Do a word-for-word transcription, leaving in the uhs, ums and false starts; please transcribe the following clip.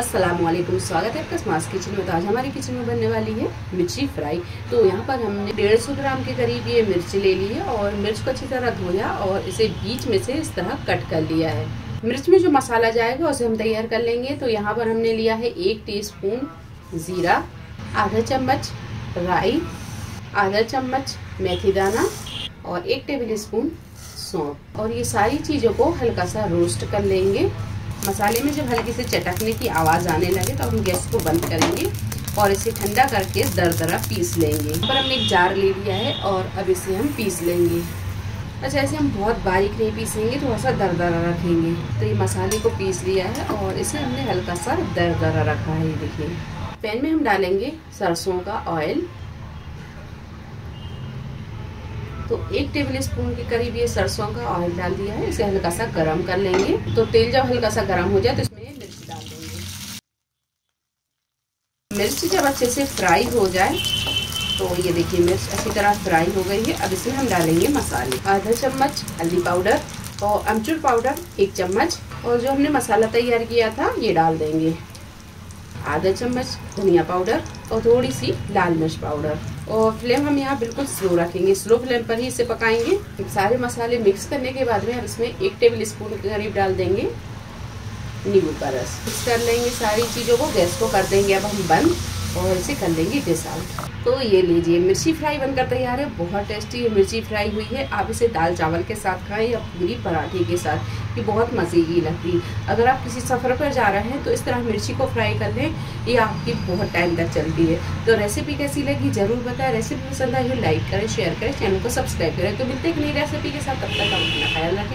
अस्सलामुअलैकुम, स्वागत है आपका स्मार्ट किचन में। तो आज हमारी किचन में बनने वाली है मिर्ची फ्राई। तो यहाँ पर हमने डेढ़ सौ ग्राम के करीब ये मिर्ची ले ली है और मिर्च को अच्छी तरह धोया और इसे बीच में से इस तरह कट कर लिया है। मिर्च में जो मसाला जाएगा उसे हम तैयार कर लेंगे। तो यहाँ पर हमने लिया है एक टीस्पून जीरा, आधा चम्मच राई, आधा चम्मच मेथी दाना और एक टेबल स्पून सौंफ। और ये सारी चीज़ों को हल्का सा रोस्ट कर लेंगे। मसाले में जब हल्की से चटकने की आवाज़ आने लगे तो हम गैस को बंद करेंगे और इसे ठंडा करके दरदरा पीस लेंगे। पर हमने एक जार ले लिया है और अब इसे हम पीस लेंगे। अच्छा, ऐसे हम बहुत बारीक नहीं पीसेंगे, थोड़ा सा दरदरा रखेंगे। तो ये मसाले को पीस लिया है और इसे हमने हल्का सा दरदरा रखा है। देखिए, पैन में हम डालेंगे सरसों का ऑयल। तो एक टेबल स्पून के करीब ये सरसों का ऑयल डाल दिया है। इसे हल्का सा गरम कर लेंगे। तो तेल जब हल्का सा गरम हो जाए तो इसमें मिर्च डाल देंगे। मिर्च जब अच्छे से फ्राई हो जाए तो ये देखिए मिर्च अच्छी तरह फ्राई हो गई है। अब इसमें हम डालेंगे मसाले, आधा चम्मच हल्दी पाउडर और अमचूर पाउडर एक चम्मच, और जो हमने मसाला तैयार किया था ये डाल देंगे, आधा चम्मच धनिया पाउडर और थोड़ी सी लाल मिर्च पाउडर। और फ्लेम हम यहाँ बिल्कुल स्लो रखेंगे, स्लो फ्लेम पर ही इसे पकाएंगे। सारे मसाले मिक्स करने के बाद में हम इसमें एक टेबल स्पून के करीब डाल देंगे नींबू का रस। मिक्स कर लेंगे सारी चीज़ों को, गैस को कर देंगे अब हम बंद और इसे कर लेंगे डिश आउट। तो ये लीजिए मिर्ची फ्राई बनकर तैयार है। बहुत टेस्टी मिर्ची फ्राई हुई है। आप इसे दाल चावल के साथ खाएं या पूरी पराठे के साथ, ये बहुत मज़े की लगती है। अगर आप किसी सफ़र पर जा रहे हैं तो इस तरह मिर्ची को फ्राई कर लें, ये आपकी बहुत टाइम तक चलती है। तो रेसिपी कैसी लगी ज़रूर बताएं। रेसिपी पसंद आई हो लाइक करें, शेयर करें, चैनल को सब्सक्राइब करें। तो मिलते हैं नई रेसिपी के साथ, तब तक आप अपना ख्याल रखें।